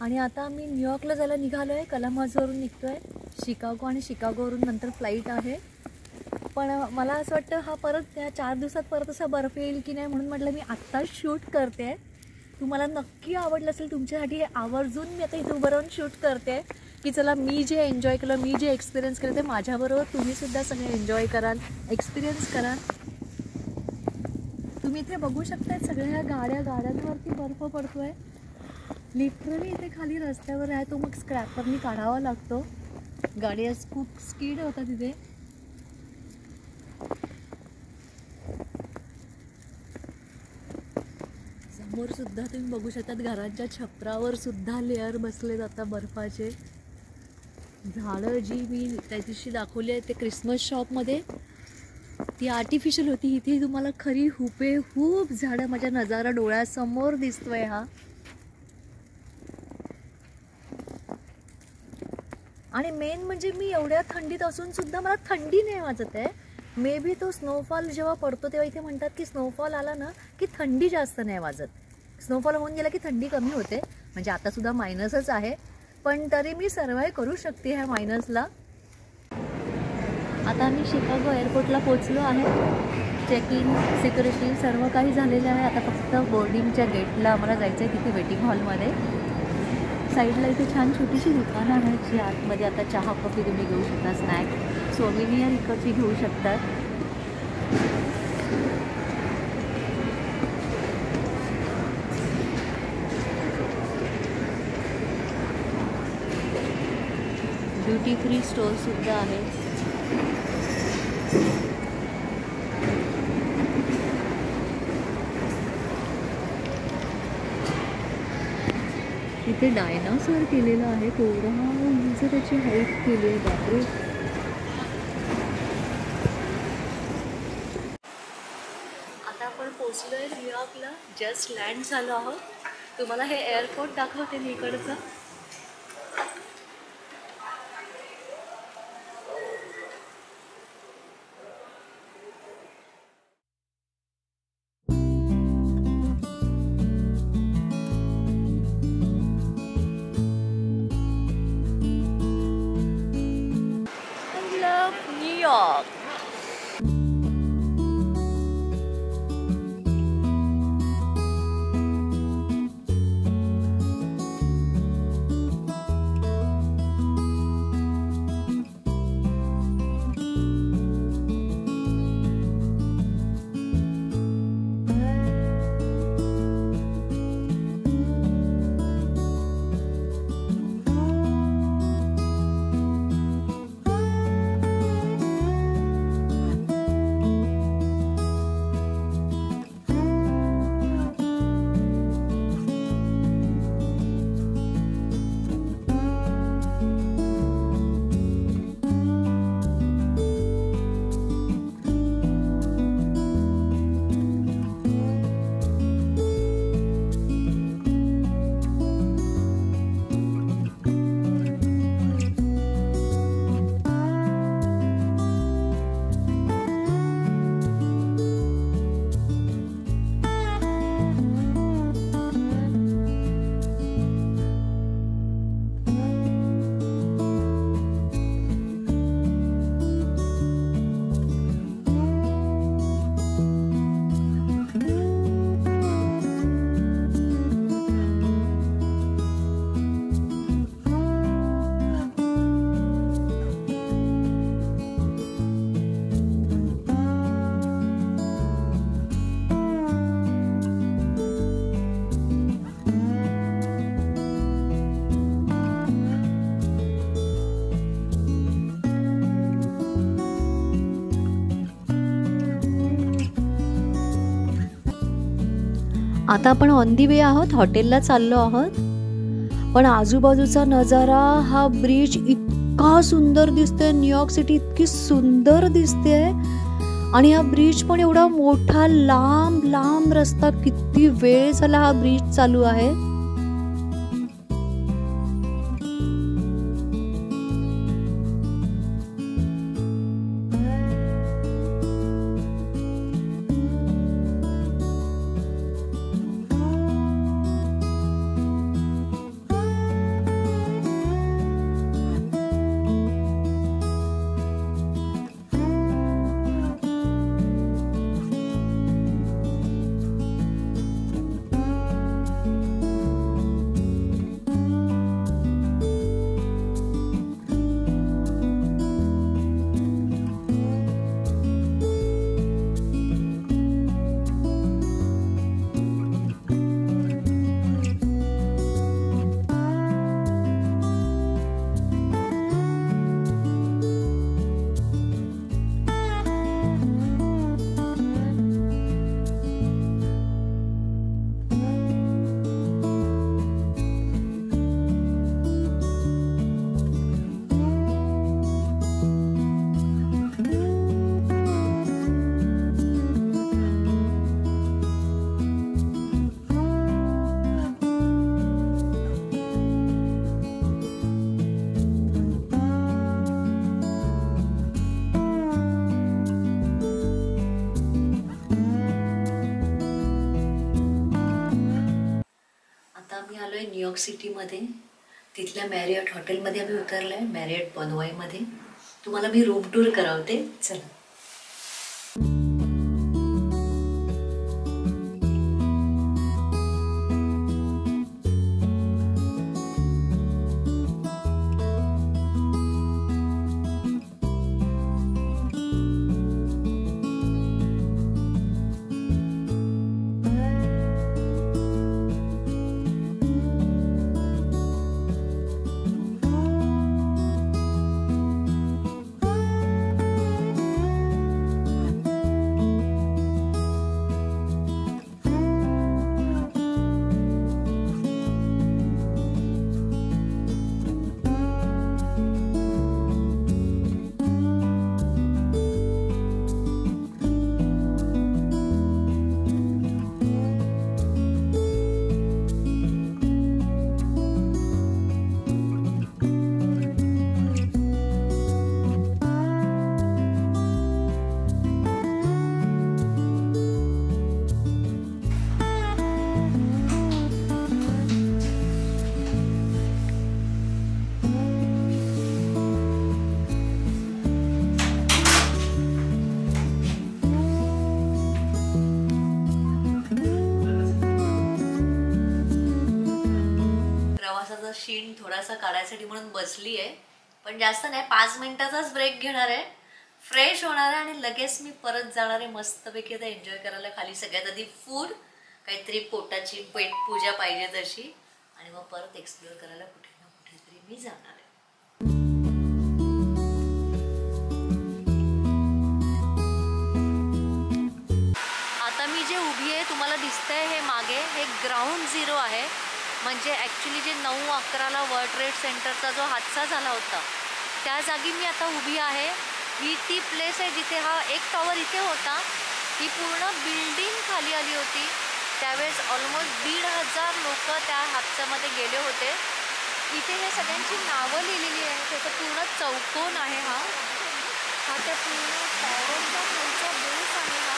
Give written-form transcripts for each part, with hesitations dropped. आणि आता आम्ही न्यूयॉर्कला जायला निघालो आहे. कलामाझीवरून निघतो आहे शिकागो, आणि शिकागोवरून नंतर फ्लाईट आहे. पण मला असं वाटतं हा परत त्या 4 दिवसात परत असा बर्फ येईल की नाही, म्हणून म्हटलं मी आत्ताच शूट करते आहे. तुम्हाला नक्की आवडलं असेल, तुमच्यासाठी आवर्जून मी आता इथे उभं राहून शूट करते आहे की चला मी जे एन्जॉय केलं, मी जे एक्सपिरियन्स केलं ते माझ्याबरोबर तुम्हीसुद्धा सगळे एन्जॉय कराल, एक्सपिरियन्स कराल. तुम्ही इथे बघू शकता सगळ्या ह्या गाड्यांवरती बर्फ पडतो आहे. लिटरली इथे खाली रस्त्यावर आहे, तो मग स्क्रॅपरनी काढावा लागतो. गाडी खूप स्पीड होता तिथे. समोर सुद्धा तुम्ही बघू शकता घरांच्या छपरावर सुद्धा लेअर बसले जातात बर्फाचे. झाडं जी मी त्या दिवशी दाखवली आहे ते क्रिसमस शॉपमध्ये, ती आर्टिफिशियल होती. इथे तुम्हाला खरी हुबेहूब झाडं, माझ्या नजारा डोळ्यासमोर दिसतोय हा. आणि मेन म्हणजे मी एवढ्या थंडीत असून सुद्धा मला थंडी नाही वाजत आहे. मे बी तो स्नोफॉल जेव्हा पडतो तेव्हा इथे म्हणतात की स्नोफॉल आला ना की थंडी जास्त नाही वाजत, स्नोफॉल होऊन गेला की थंडी कमी होते. म्हणजे आतासुद्धा मायनसच आहे, पण तरी मी सर्वाईव्ह करू शकते ह्या मायनसला. आता मी शिकागो एअरपोर्टला पोचलो आहे. चेक इन, सिक्युरिटी सर्व काही झालेलं आहे. आता फक्त बोर्डिंगच्या गेटला मला जायचं आहे, तिथे वेटिंग हॉलमध्ये. साईडला इथे छान छोटीशी दुकानं आहेत जी आतमध्ये आता चहा कॉफी तुम्ही घेऊ शकता, स्नॅक्स सोमिनियर इकडची घेऊ शकतात. ड्युटी फ्री स्टोअरसुद्धा आहेत. इथे डायनासॉर केलेला आहे, तेवढा म्हणजे त्याची हाईट केली आहे. बापरे. आता आपण पोचलो आहे न्यूयॉर्कला, जस्ट लँड झालो आहोत. तुम्हाला हे एअरपोर्ट दाखवते मी इकडचं. आता आपण ऑन दी वे आहोत, हॉटेलला चाललो आहोत. पण आजूबाजूचा नजारा, हा ब्रिज इतका सुंदर दिसतोय. न्यूयॉर्क सिटी इतकी सुंदर दिसते आहे. आणि हा ब्रिज पण एवढा मोठा, लांब लांब रस्ता. किती वेळ झाला हा ब्रिज चालू आहे. न्यूयॉर्क सिटीमध्ये तिथल्या मॅरियट हॉटेलमध्ये आम्ही उतरलो आहे, मॅरियट बॉन्वॉयमध्ये. तुम्हाला मी रूम टूर करावते, चला. शीण थोडासा काढायसाठी म्हणून बसली आहे, पण जास्त नाही, 5 मिनिटाचाच ब्रेक घेणार आहे, फ्रेश होणार आहे आणि लगेच मी परत जाणार आहे मस्तपैकी आता एन्जॉय करायला. खाली सगळ्यात आधी फूड, काहीतरी पोटाची पेट पूजा पाहिजे तशी, आणि मग परत एक्सप्लोर करायला कुठे ना कुठेतरी मी जाणार आहे. आता मी जे उभी आहे तुम्हाला दिसतंय हे मागे हे ग्राउंड झिरो आहे, म्हणजे ॲक्च्युली जे 9-11ला वर्ल्ड ट्रेड सेंटरचा जो हादसा झाला होता त्या जागी मी आता उभी आहे. ही ती प्लेस आहे जिथे हा एक टॉवर इथे होता, ही पूर्ण बिल्डिंग खाली आली होती. त्यावेळेस ऑलमोस्ट 1,500 लोक त्या हादसामध्ये गेले होते. इथे हे सगळ्यांची नावं लिहिलेली आहे. त्याचा पूर्ण चौकोन आहे हा, हा त्या पूर्ण टॉवरचा खालचा बेस आहे हा.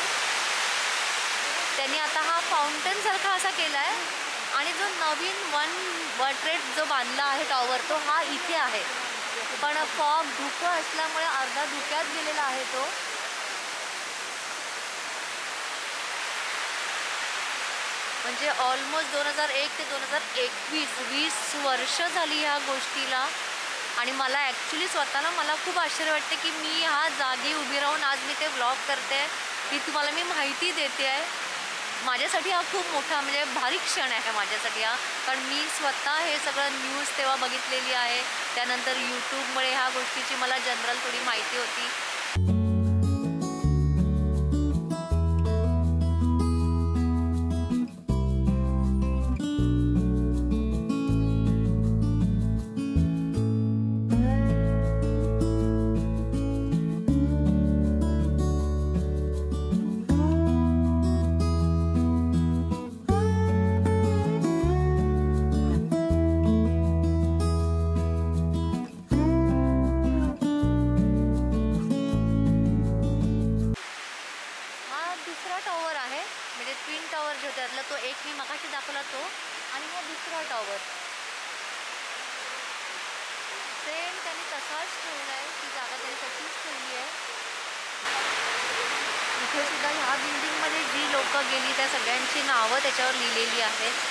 त्यांनी आता हा फाउंटनसारखा असा केला आहे, आणि जो नवीन वन वर्ल्ड ट्रेड जो बांधला आहे टॉवर तो हा इथे आहे, पण फॉग धुकं असल्यामुळे अर्धा धुक्यात गेलेला आहे तो. म्हणजे ऑलमोस्ट 2001 ते 2021 20 वर्ष झाली ह्या गोष्टीला. आणि मला ॲक्च्युली स्वतःला मला खूप आश्चर्य वाटते की मी ह्या जागी उभी राहून आज मी ते व्लॉग करते, की तुम्हाला मी माहिती देते आहे. माझ्यासाठी हा खूप मोठा म्हणजे भारी क्षण आहे माझ्यासाठी हा, कारण मी स्वतः हे सगळं न्यूज तेव्हा बघितलेली आहे, त्यानंतर यूट्यूबमुळे ह्या गोष्टीची मला जनरल थोडी माहिती होती. ह्या बिल्डिंगमध्ये जी लोक गेली त्या सगळ्यांची नावं त्याच्यावर लिहिलेली आहेत.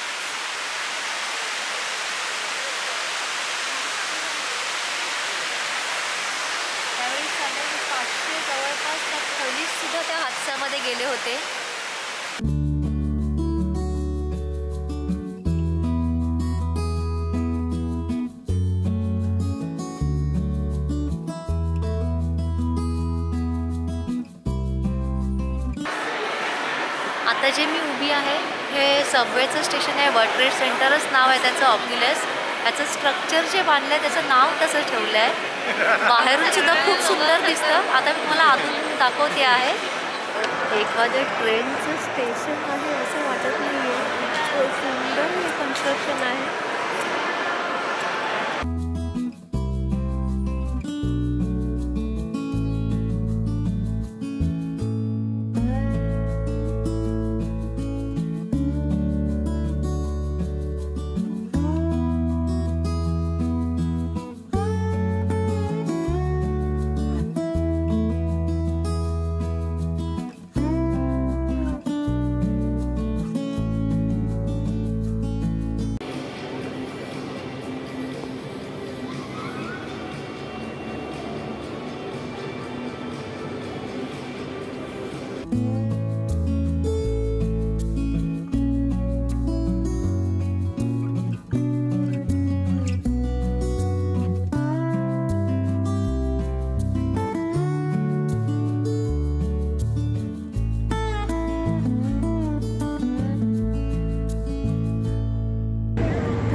त्यावेळी साधारण 500 जवळपास पोलीस सुद्धा त्या हादसामध्ये गेले होते. आता जे मी उभी आहे हे सबवेचं स्टेशन आहे, वर्ल्ड ट्रेड सेंटरच नाव आहे त्याचं ऑब्व्हियस. त्याचं स्ट्रक्चर जे बांधलं आहे त्याचं नाव तसं ठेवलं आहे, बाहेरून सुद्धा खूप सुंदर दिसतं. आता मी तुम्हाला आतून दाखवते आहे. एखादं ट्रेनचं स्टेशन आहे असं वाटत नाही आहे, सुंदर कन्स्ट्रक्शन आहे.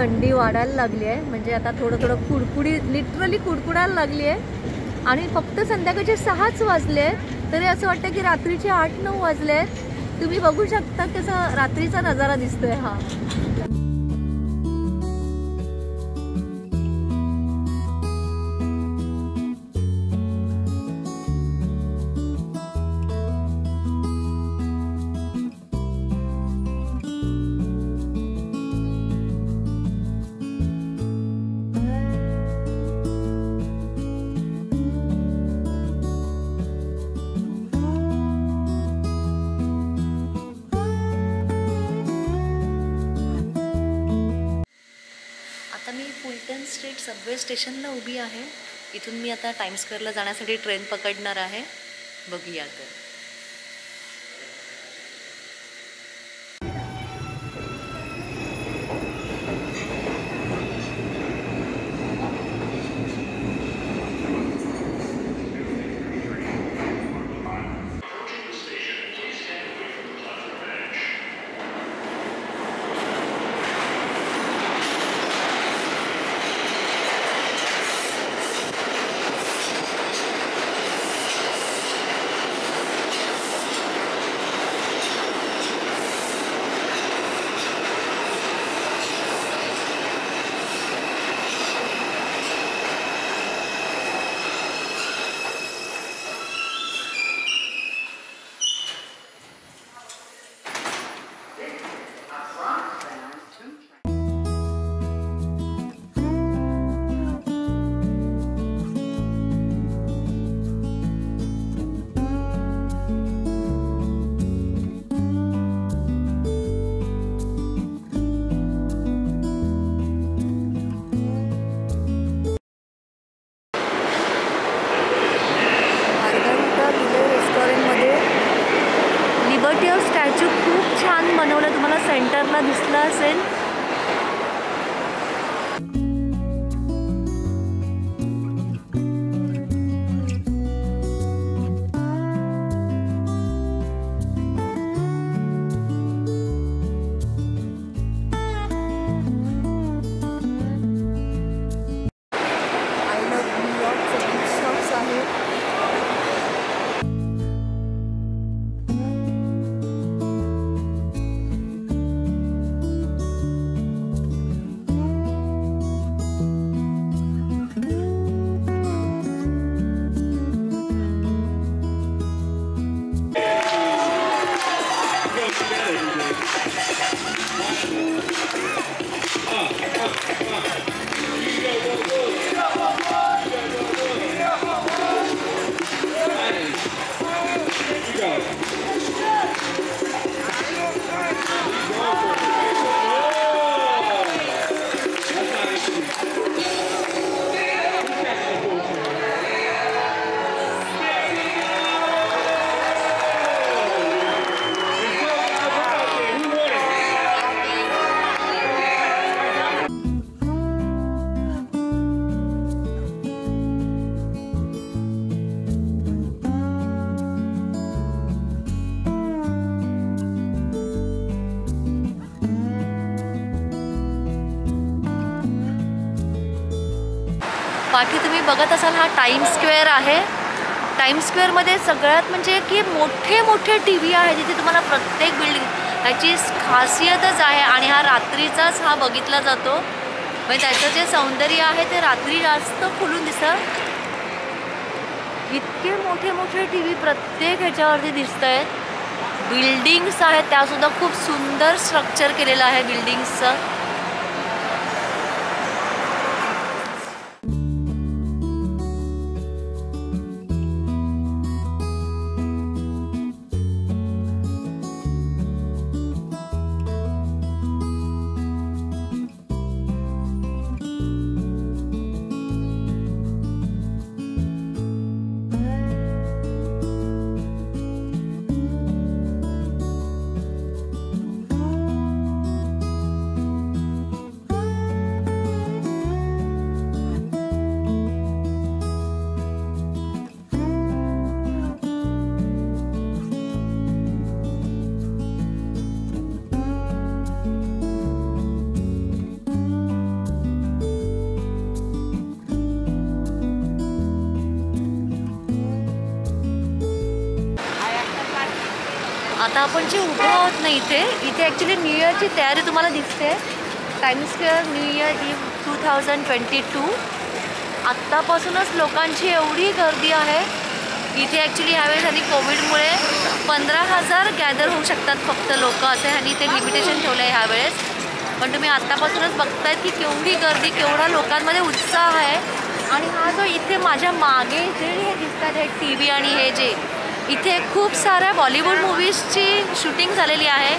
थंडी वाढायला लागली आहे, म्हणजे आता थोडं थोडं कुडकुडी लिटरली कुडकुडायला लागली आहे। आणि फक्त संध्याकाळचे 6 वाजले आहेत तरी असं वाटतं की रात्रीचे 8-9 वाजले आहेत। तुम्ही बघू शकता कसा रात्रीचा नजारा दिसतोय हा। सबवे स्टेशनला उभी आहे, इथून मी आता टाइम्स स्क्वेअरला जाण्यासाठी ट्रेन पकडणार आहे, बघूया तर। बाकी तुम्ही बघत असाल हा टाइम्स स्क्वेअर आहे। टाइम्स स्क्वेअरमध्ये सगळ्यात म्हणजे की मोठे मोठे टी व्ही आहे जिथे तुम्हाला प्रत्येक बिल्डिंग ह्याची खासियतच आहे। आणि हा रात्रीचाच हा बघितला जातो, म्हणजे त्याचं जे सौंदर्य आहे ते रात्री जास्त खुलून दिसतं। इतके मोठे मोठे टी व्ही प्रत्येक ह्याच्यावरती दिसत आहेत। बिल्डिंग्स आहेत त्यासुद्धा खूप सुंदर स्ट्रक्चर केलेलं आहे बिल्डिंग्सचं। आता आपण जे उभं आहोत ना इथे ॲक्च्युली न्यू इयरची तयारी तुम्हाला दिसते. Times Square new year eve 2022 आत्तापासूनच लोकांची एवढी गर्दी आहे. इथे ॲक्च्युली ह्यावेळेस आणि कोविडमुळे 15,000 गॅदर होऊ शकतात फक्त लोक असे आणि ते लिमिटेशन ठेवलं आहे ह्यावेळेस. पण तुम्ही आत्तापासूनच बघताय की केवढी गर्दी केवढा लोकांमध्ये उत्साह आहे. आणि हा जो इथे माझ्या मागे जे हे दिसतात हे टी व्ही आणि हे जे इथे खूप साऱ्या बॉलिवूड मूवीजची शूटिंग झालेली आहे.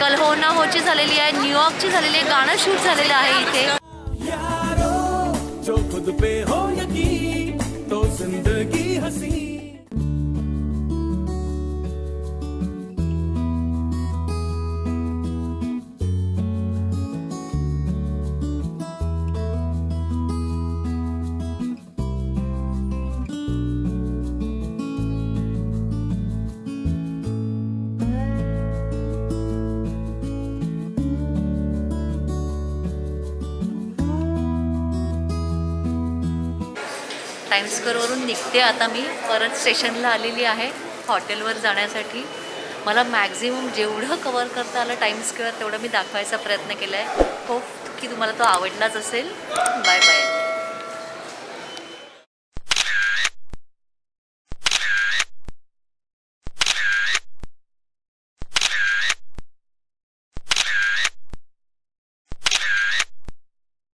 कल हो ना होची झालेली आहे, न्यूयॉर्कची झालेली आहे, गाणं शूट झालेलं आहे इथे. टाइम्स स्क्वेअरवरून निघते आता मी, परत स्टेशनला आलेली आहे हॉटेलवर जाण्यासाठी. मला मॅक्झिमम जेवढं कवर करता आलं टाइम्स स्क्वेअर तेवढं मी दाखवायचा प्रयत्न केला आहे. होप की तुम्हाला तो आवडलाच असेल. Bye bye.